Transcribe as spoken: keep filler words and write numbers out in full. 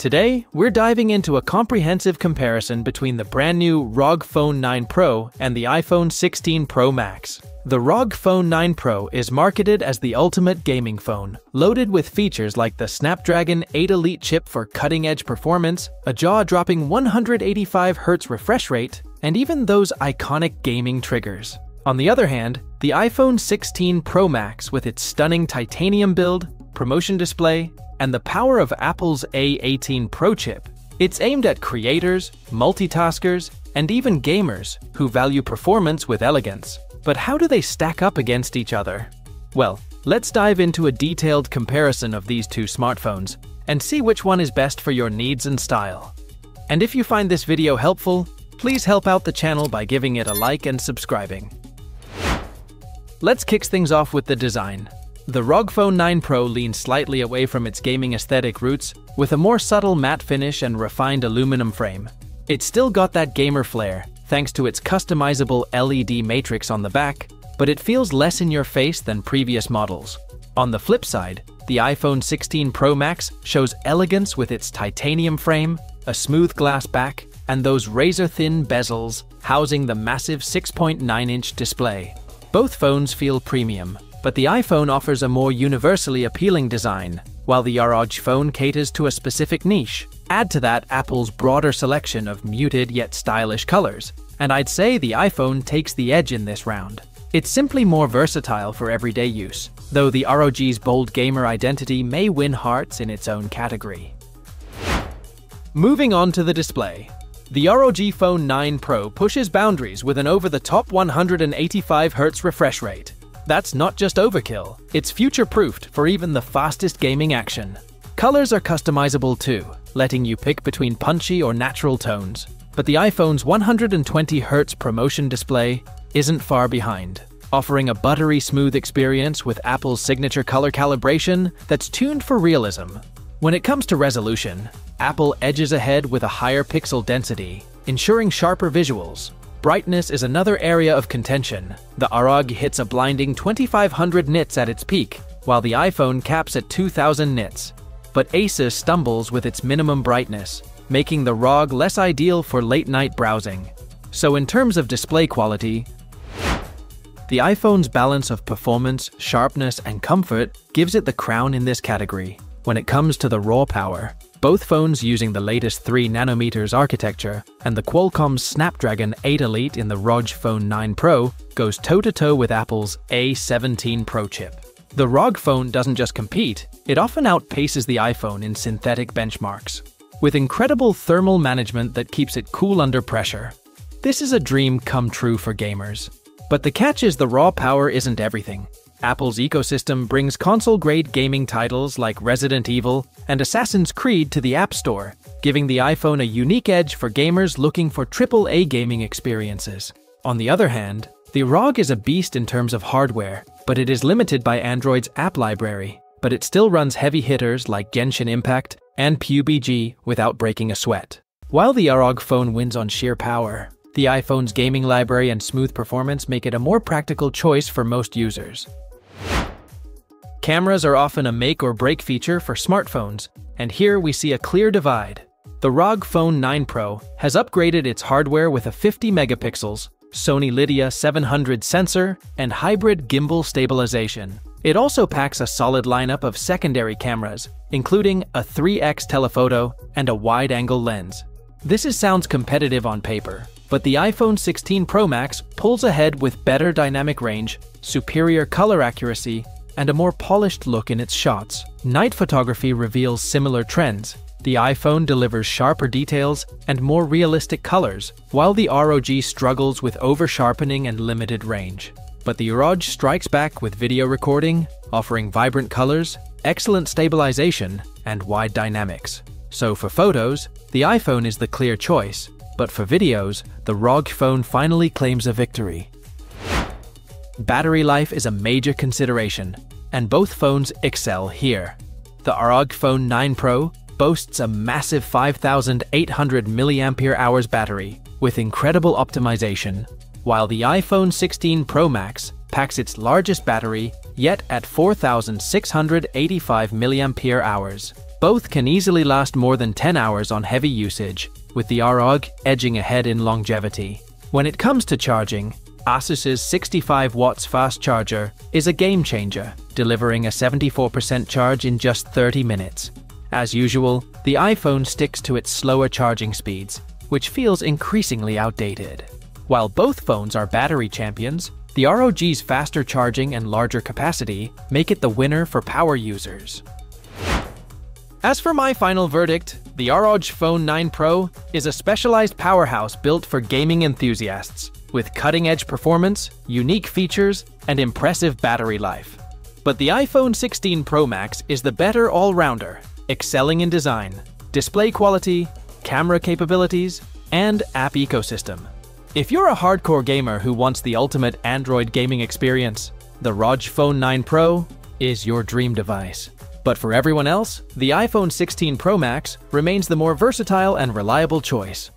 Today, we're diving into a comprehensive comparison between the brand new R O G Phone nine Pro and the iPhone sixteen Pro Max. The R O G Phone nine Pro is marketed as the ultimate gaming phone, loaded with features like the Snapdragon eight Elite chip for cutting-edge performance, a jaw-dropping one hundred eighty-five hertz refresh rate, and even those iconic gaming triggers. On the other hand, the iPhone sixteen Pro Max, with its stunning titanium build, ProMotion display, and the power of Apple's A eighteen Pro chip. It's aimed at creators, multitaskers, and even gamers who value performance with elegance. But how do they stack up against each other? Well, let's dive into a detailed comparison of these two smartphones and see which one is best for your needs and style. And if you find this video helpful, please help out the channel by giving it a like and subscribing. Let's kick things off with the design. The R O G Phone nine Pro leans slightly away from its gaming aesthetic roots, with a more subtle matte finish and refined aluminum frame. It's still got that gamer flair, thanks to its customizable L E D matrix on the back, but it feels less in your face than previous models. On the flip side, the iPhone sixteen Pro Max shows elegance with its titanium frame, a smooth glass back, and those razor-thin bezels housing the massive six point nine inch display. Both phones feel premium, but the iPhone offers a more universally appealing design, while the R O G phone caters to a specific niche. Add to that Apple's broader selection of muted yet stylish colors, and I'd say the iPhone takes the edge in this round. It's simply more versatile for everyday use, though the R O G's bold gamer identity may win hearts in its own category. Moving on to the display. The R O G Phone nine Pro pushes boundaries with an over-the-top one hundred eighty-five hertz refresh rate. That's not just overkill, it's future-proofed for even the fastest gaming action. Colors are customizable too, letting you pick between punchy or natural tones, but the iPhone's one hundred twenty hertz ProMotion display isn't far behind, offering a buttery smooth experience with Apple's signature color calibration that's tuned for realism. When it comes to resolution, Apple edges ahead with a higher pixel density, ensuring sharper visuals. Brightness is another area of contention. The R O G hits a blinding twenty-five hundred nits at its peak, while the iPhone caps at two thousand nits. But Asus stumbles with its minimum brightness, making the R O G less ideal for late-night browsing. So in terms of display quality, the iPhone's balance of performance, sharpness, and comfort gives it the crown in this category. When it comes to the raw power, both phones using the latest three nanometers architecture and the Qualcomm Snapdragon eight Elite in the R O G Phone nine Pro goes toe-to-toe with Apple's A seventeen Pro chip. The R O G Phone doesn't just compete, it often outpaces the iPhone in synthetic benchmarks, with incredible thermal management that keeps it cool under pressure. This is a dream come true for gamers. But the catch is the raw power isn't everything. Apple's ecosystem brings console-grade gaming titles like Resident Evil and Assassin's Creed to the App Store, giving the iPhone a unique edge for gamers looking for triple A gaming experiences. On the other hand, the R O G is a beast in terms of hardware, but it is limited by Android's app library, but it still runs heavy hitters like Genshin Impact and P U B G without breaking a sweat. While the R O G phone wins on sheer power, the iPhone's gaming library and smooth performance make it a more practical choice for most users. Cameras are often a make-or-break feature for smartphones, and here we see a clear divide. The R O G Phone nine Pro has upgraded its hardware with a fifty megapixels, Sony Lydia seven hundred sensor, and hybrid gimbal stabilization. It also packs a solid lineup of secondary cameras, including a three X telephoto and a wide-angle lens. This is sounds competitive on paper, but the iPhone sixteen Pro Max pulls ahead with better dynamic range, superior color accuracy, and a more polished look in its shots. Night photography reveals similar trends. The iPhone delivers sharper details and more realistic colors, while the R O G struggles with over-sharpening and limited range. But the R O G strikes back with video recording, offering vibrant colors, excellent stabilization, and wide dynamics. So for photos, the iPhone is the clear choice, but for videos, the R O G phone finally claims a victory. Battery life is a major consideration, and both phones excel here. The R O G Phone nine Pro boasts a massive five thousand eight hundred milliamp hour battery with incredible optimization, while the iPhone sixteen Pro Max packs its largest battery yet at four thousand six hundred eighty-five milliamp hours. Both can easily last more than ten hours on heavy usage, with the R O G edging ahead in longevity. When it comes to charging, Asus's sixty-five watts fast charger is a game changer, delivering a seventy-four percent charge in just thirty minutes. As usual, the iPhone sticks to its slower charging speeds, which feels increasingly outdated. While both phones are battery champions, the R O G's faster charging and larger capacity make it the winner for power users. As for my final verdict, the R O G Phone nine Pro is a specialized powerhouse built for gaming enthusiasts, with cutting-edge performance, unique features, and impressive battery life. But the iPhone sixteen Pro Max is the better all-rounder, excelling in design, display quality, camera capabilities, and app ecosystem. If you're a hardcore gamer who wants the ultimate Android gaming experience, the R O G Phone nine Pro is your dream device. But for everyone else, the iPhone sixteen Pro Max remains the more versatile and reliable choice.